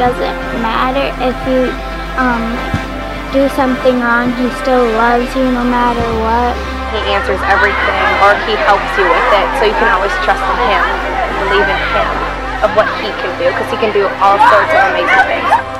doesn't matter if you do something wrong. He still loves you no matter what. He answers everything, or he helps you with it, so you can always trust in him and believe in him, of what he can do, because he can do all sorts of amazing things.